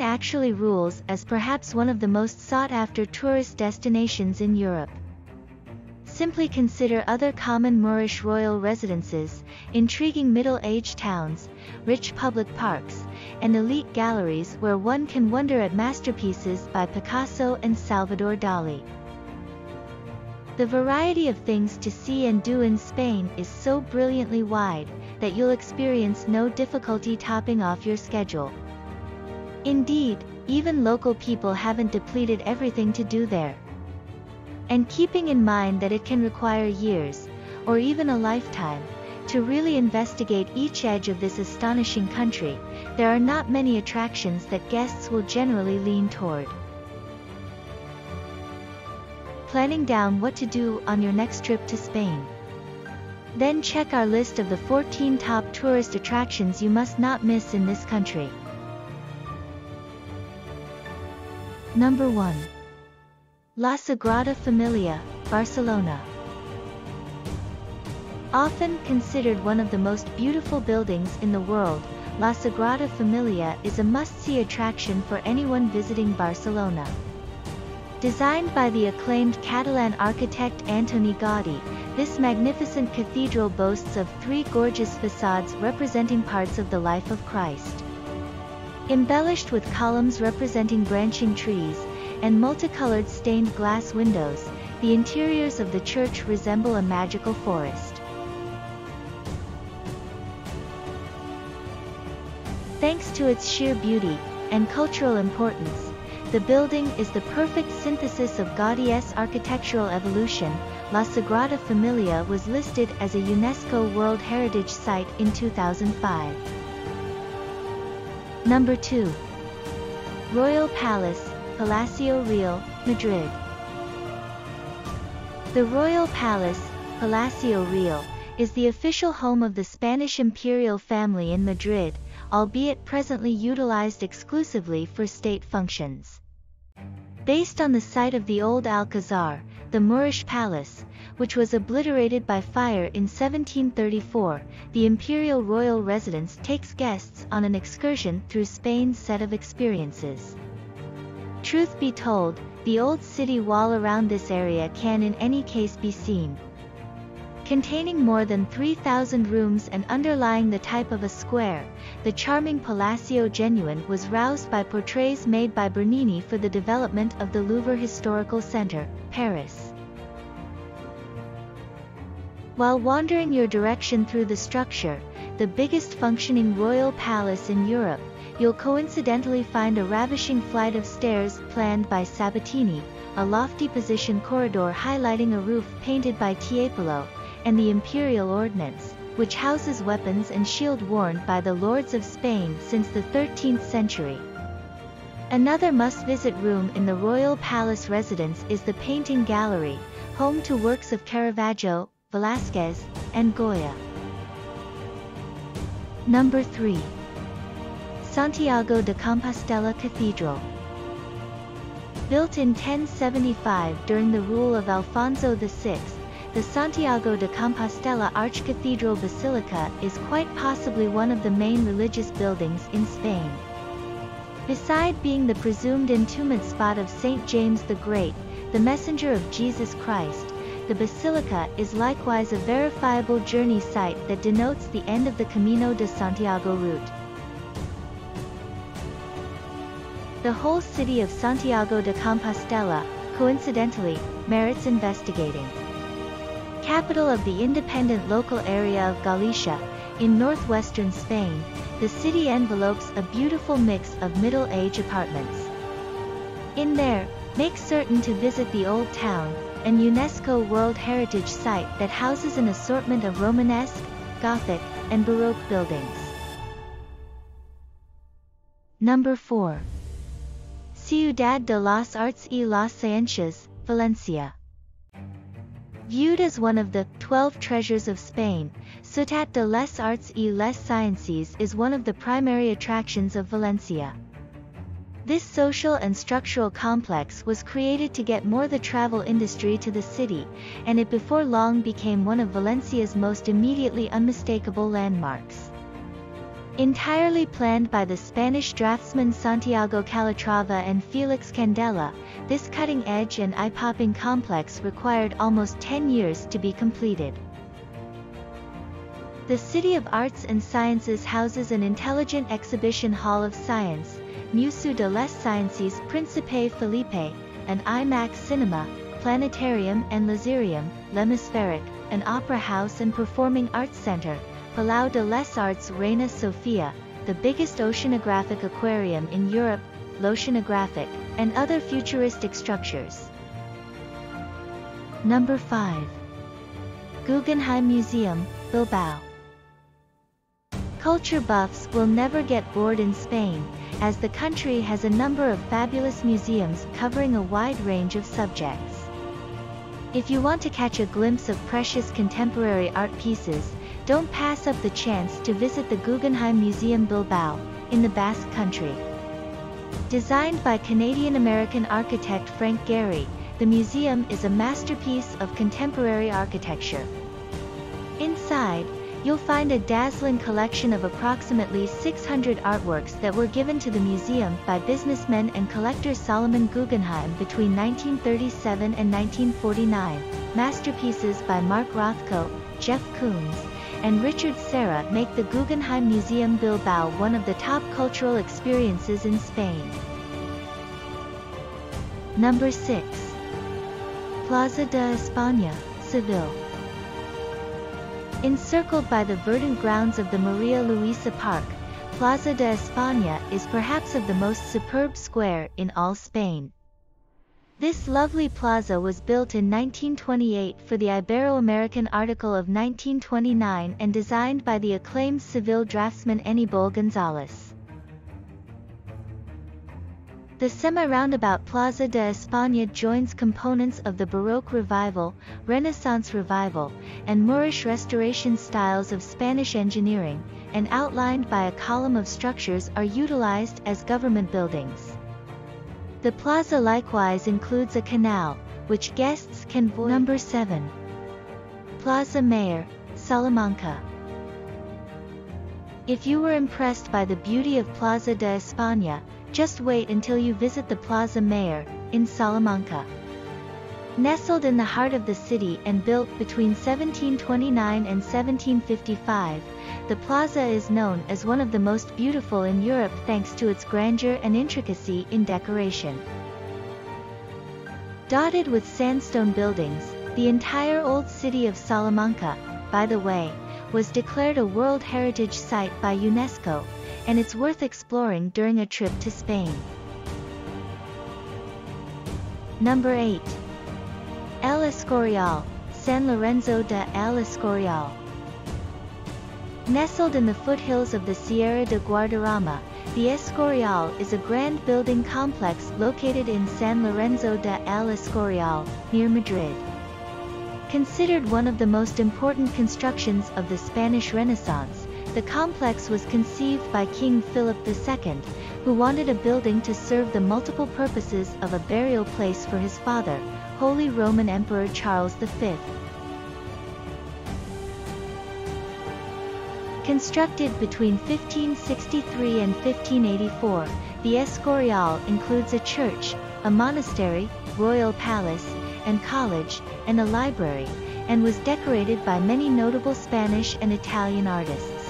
Spain actually rules as perhaps one of the most sought-after tourist destinations in Europe. Simply consider other common Moorish royal residences, intriguing middle-aged towns, rich public parks, and elite galleries where one can wonder at masterpieces by Picasso and Salvador Dali. The variety of things to see and do in Spain is so brilliantly wide that you'll experience no difficulty topping off your schedule. Indeed, even local people haven't depleted everything to do there. And keeping in mind that it can require years, or even a lifetime, to really investigate each edge of this astonishing country, there are not many attractions that guests will generally lean toward. Planning down what to do on your next trip to Spain. Then check our list of the 14 top tourist attractions you must not miss in this country. Number 1. La Sagrada Familia, Barcelona. Often considered one of the most beautiful buildings in the world, La Sagrada Familia is a must-see attraction for anyone visiting Barcelona. Designed by the acclaimed Catalan architect Antoni Gaudi, this magnificent cathedral boasts of three gorgeous facades representing parts of the life of Christ. Embellished with columns representing branching trees, and multicolored stained glass windows, the interiors of the church resemble a magical forest. Thanks to its sheer beauty and cultural importance, the building is the perfect synthesis of Gaudi's architectural evolution. La Sagrada Familia was listed as a UNESCO World Heritage Site in 2005. Number 2. Royal Palace, Palacio Real, Madrid. The Royal Palace, Palacio Real, is the official home of the Spanish imperial family in Madrid, albeit presently utilized exclusively for state functions. Based on the site of the old Alcazar, the Moorish palace, which was obliterated by fire in 1734, the imperial royal residence takes guests on an excursion through Spain's set of experiences. Truth be told, the old city wall around this area can in any case be seen. Containing more than 3,000 rooms and underlying the type of a square, the charming Palacio Genuine was roused by portraits made by Bernini for the development of the Louvre Historical Center, Paris. While wandering your direction through the structure, the biggest functioning royal palace in Europe, you'll coincidentally find a ravishing flight of stairs planned by Sabatini, a lofty position corridor highlighting a roof painted by Tiepolo, and the imperial ordnance, which houses weapons and shield worn by the lords of Spain since the 13th century. Another must-visit room in the royal palace residence is the painting gallery, home to works of Caravaggio, Velázquez, and Goya. Number 3. Santiago de Compostela Cathedral. Built in 1075 during the rule of Alfonso VI, the Santiago de Compostela Archcathedral Basilica is quite possibly one of the main religious buildings in Spain. Beside being the presumed entombment spot of Saint James the Great, the messenger of Jesus Christ, the basilica is likewise a verifiable journey site that denotes the end of the Camino de Santiago route. The whole city of Santiago de Compostela, coincidentally, merits investigating. Capital of the independent local area of Galicia, in northwestern Spain, the city envelopes a beautiful mix of middle-age apartments. In there, make certain to visit the Old Town, an UNESCO World Heritage Site that houses an assortment of Romanesque, Gothic, and Baroque buildings. Number 4. Ciudad de las Artes y las Ciencias, Valencia. Viewed as one of the 12 treasures of Spain, Ciutat de les Arts y les Sciences is one of the primary attractions of Valencia. This social and structural complex was created to get more the travel industry to the city, and it before long became one of Valencia's most immediately unmistakable landmarks. Entirely planned by the Spanish draftsmen Santiago Calatrava and Felix Candela, this cutting-edge and eye-popping complex required almost 10 years to be completed. The City of Arts and Sciences houses an intelligent exhibition hall of science, Museu de las Ciencias Príncipe Felipe, an IMAX cinema, planetarium and laserium, Lemispheric, an opera house and performing arts center, Palau de les Arts Reina Sofia, the biggest oceanographic aquarium in Europe, L'Oceanographic, and other futuristic structures. Number 5. Guggenheim Museum, Bilbao. Culture buffs will never get bored in Spain, as the country has a number of fabulous museums covering a wide range of subjects. If you want to catch a glimpse of precious contemporary art pieces, don't pass up the chance to visit the Guggenheim Museum Bilbao, in the Basque Country. Designed by Canadian-American architect Frank Gehry, the museum is a masterpiece of contemporary architecture. Inside, you'll find a dazzling collection of approximately 600 artworks that were given to the museum by businessman and collector Solomon Guggenheim between 1937 and 1949, masterpieces by Mark Rothko, Jeff Koons, and Richard Serra make the Guggenheim Museum Bilbao one of the top cultural experiences in Spain. Number 6. Plaza de España, Seville. Encircled by the verdant grounds of the Maria Luisa Park, Plaza de España is perhaps of the most superb square in all Spain. This lovely plaza was built in 1928 for the Ibero-American article of 1929 and designed by the acclaimed Seville draftsman Aníbal González. The semi-roundabout Plaza de España joins components of the Baroque Revival, Renaissance Revival, and Moorish Restoration styles of Spanish engineering, and outlined by a column of structures are utilized as government buildings. The plaza likewise includes a canal, which guests can board. Number 7. Plaza Mayor, Salamanca. If you were impressed by the beauty of Plaza de España, just wait until you visit the Plaza Mayor, in Salamanca. Nestled in the heart of the city and built between 1729 and 1755, the plaza is known as one of the most beautiful in Europe thanks to its grandeur and intricacy in decoration. Dotted with sandstone buildings, the entire old city of Salamanca, by the way, was declared a World Heritage Site by UNESCO, and it's worth exploring during a trip to Spain. Number 8. El Escorial, San Lorenzo de El Escorial. Nestled in the foothills of the Sierra de Guadarrama, the Escorial is a grand building complex located in San Lorenzo de El Escorial, near Madrid. Considered one of the most important constructions of the Spanish Renaissance, the complex was conceived by King Philip II, who wanted a building to serve the multiple purposes of a burial place for his father, Holy Roman Emperor Charles V. Constructed between 1563 and 1584, the Escorial includes a church, a monastery, royal palace, and college, and a library, and was decorated by many notable Spanish and Italian artists.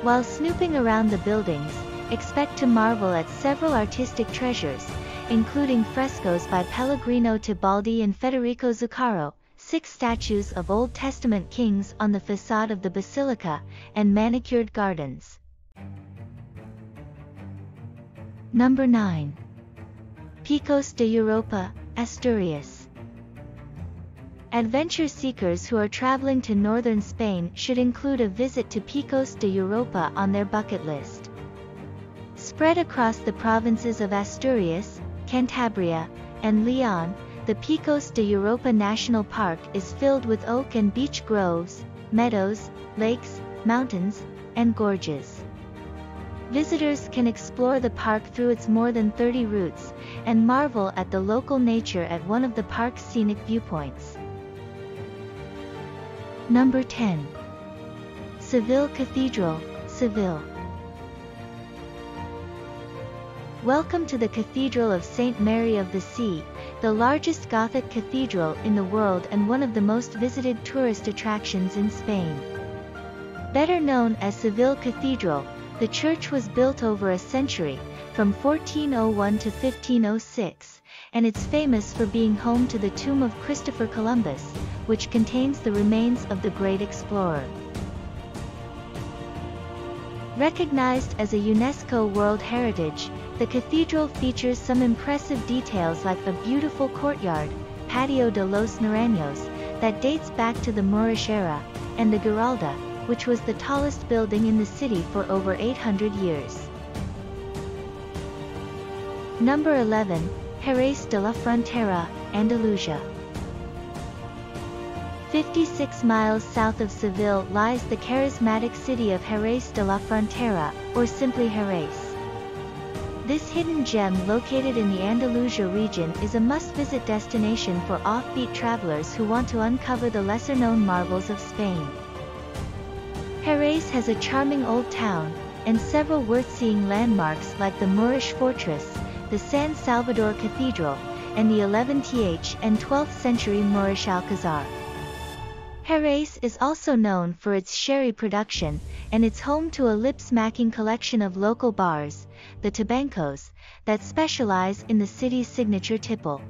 While snooping around the buildings, expect to marvel at several artistic treasures, including frescoes by Pellegrino Tibaldi and Federico Zuccaro, 6 statues of Old Testament kings on the facade of the basilica, and manicured gardens. Number 9. Picos de Europa, Asturias. Adventure seekers who are traveling to northern Spain should include a visit to Picos de Europa on their bucket list. Spread across the provinces of Asturias, Cantabria, and Leon, the Picos de Europa National Park is filled with oak and beech groves, meadows, lakes, mountains, and gorges. Visitors can explore the park through its more than 30 routes, and marvel at the local nature at one of the park's scenic viewpoints. Number 10. Seville Cathedral, Seville. Welcome to the Cathedral of St. Mary of the Sea, the largest Gothic cathedral in the world and one of the most visited tourist attractions in Spain. Better known as Seville Cathedral, the church was built over a century, from 1401 to 1506, and it's famous for being home to the tomb of Christopher Columbus, which contains the remains of the great explorer. Recognized as a UNESCO World Heritage, the cathedral features some impressive details like a beautiful courtyard, Patio de los Naranjos, that dates back to the Moorish era, and the Giralda, which was the tallest building in the city for over 800 years. Number 11, Jerez de la Frontera, Andalusia. 56 miles south of Seville lies the charismatic city of Jerez de la Frontera, or simply Jerez. This hidden gem located in the Andalusia region is a must-visit destination for offbeat travelers who want to uncover the lesser-known marvels of Spain. Jerez has a charming old town, and several worth-seeing landmarks like the Moorish fortress, the San Salvador Cathedral, and the 11th and 12th century Moorish Alcazar. Jerez is also known for its sherry production, and it's home to a lip-smacking collection of local bars, the Tabancos, that specialize in the city's signature tipple.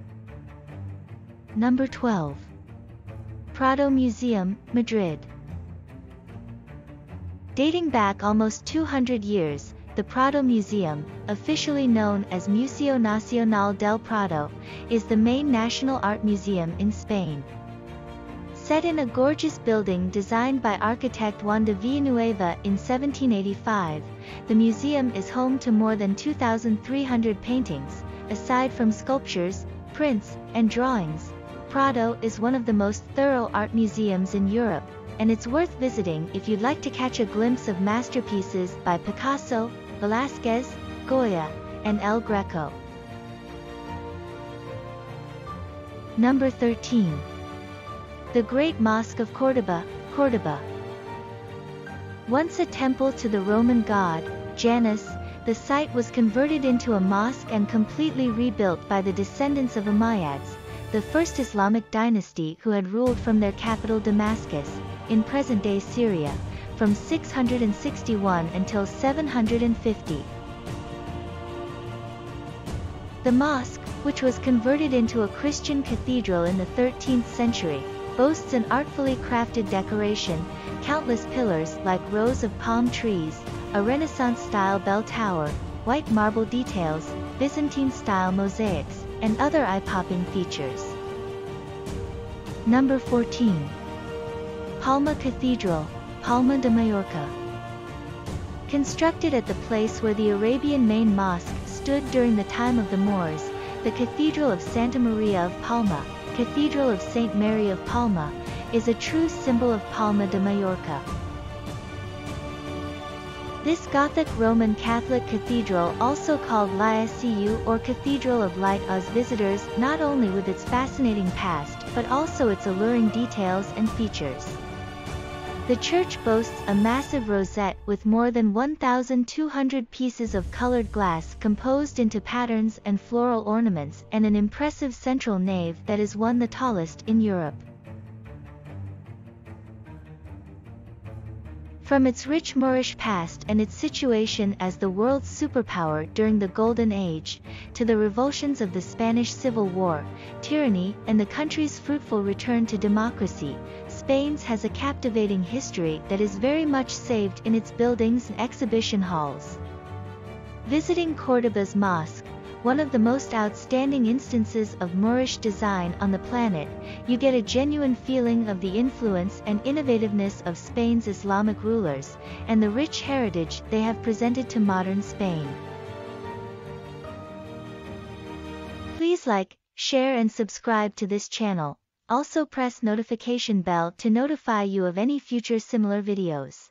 Number 12. Prado Museum, Madrid. Dating back almost 200 years, the Prado Museum, officially known as Museo Nacional del Prado, is the main national art museum in Spain. Set in a gorgeous building designed by architect Juan de Villanueva in 1785, the museum is home to more than 2,300 paintings. Aside from sculptures, prints, and drawings, Prado is one of the most thorough art museums in Europe, and it's worth visiting if you'd like to catch a glimpse of masterpieces by Picasso, Velázquez, Goya, and El Greco. Number 13. The Great Mosque of Córdoba, Córdoba. Once a temple to the Roman god, Janus, the site was converted into a mosque and completely rebuilt by the descendants of Umayyads, the first Islamic dynasty who had ruled from their capital Damascus, in present-day Syria, from 661 until 750. The mosque, which was converted into a Christian cathedral in the 13th century, boasts an artfully crafted decoration, countless pillars like rows of palm trees, a Renaissance-style bell tower, white marble details, Byzantine-style mosaics, and other eye-popping features. Number 14. Palma Cathedral, Palma de Mallorca. Constructed at the place where the Arabian main mosque stood during the time of the Moors, the Cathedral of Santa Maria of Palma, Cathedral of St. Mary of Palma, is a true symbol of Palma de Mallorca. This Gothic Roman Catholic cathedral, also called La Seu or Cathedral of Light, awes visitors not only with its fascinating past but also its alluring details and features. The church boasts a massive rosette with more than 1,200 pieces of colored glass composed into patterns and floral ornaments, and an impressive central nave that is one of the tallest in Europe. From its rich Moorish past and its situation as the world's superpower during the Golden Age, to the revulsions of the Spanish Civil War, tyranny, and the country's fruitful return to democracy, Spain has a captivating history that is very much saved in its buildings and exhibition halls. Visiting Córdoba's mosque, one of the most outstanding instances of Moorish design on the planet, you get a genuine feeling of the influence and innovativeness of Spain's Islamic rulers, and the rich heritage they have presented to modern Spain. Please like, share and subscribe to this channel. Also press notification bell to notify you of any future similar videos.